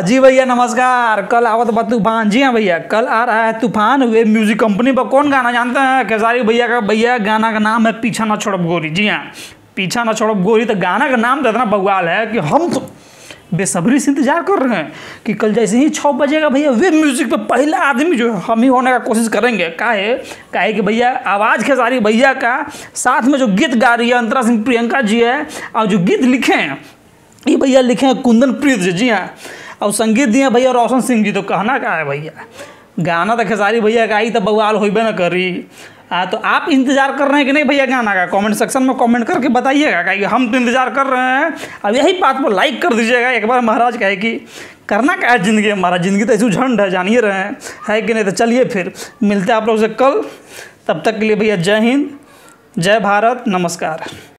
जी भैया नमस्कार। कल आवत बा तूफान। जी हाँ भैया, कल आ रहा है तूफान। वे म्यूजिक कंपनी पर कौन गाना जानते हैं? खेसारी भैया का। भैया गाना का नाम है पीछा ना छोड़ब गोरी। जी हाँ, पीछा ना छोड़ब गोरी। तो गाना का नाम तो इतना बवाल है कि हम तो बेसब्री से इंतजार कर रहे हैं कि कल जैसे ही 6 बजेगा भैया वे म्यूज़िक पे पहला आदमी जो है हम ही होने का कोशिश करेंगे। काहे कि भैया आवाज़ खेसारी भैया का, साथ में जो गीत गा रही है अंतरा सिंह प्रियंका जी है, और जो गीत लिखे हैं ये भैया लिखे हैं कुंदन प्रीत जी। जी हाँ, और संगीत दिए भैया रोशन सिंह जी। तो कहना का है भैया, गाना तो खेसारी भैया का आई तो बवाल होइबे ना करी। तो आप इंतज़ार कर रहे हैं कि नहीं भैया गाना का? कमेंट सेक्शन में कमेंट करके बताइएगा, कहे कि हम तो इंतज़ार कर रहे हैं। अब यही बात पर लाइक कर दीजिएगा एक बार। महाराज कहे कि करना क्या है ज़िंदगी, हमारा ज़िंदगी तो ऐसी झंड है, जानिए रहे हैं है कि नहीं। तो चलिए फिर मिलते हैं आप लोग से कल। तब तक के लिए भैया जय हिंद, जय भारत, नमस्कार।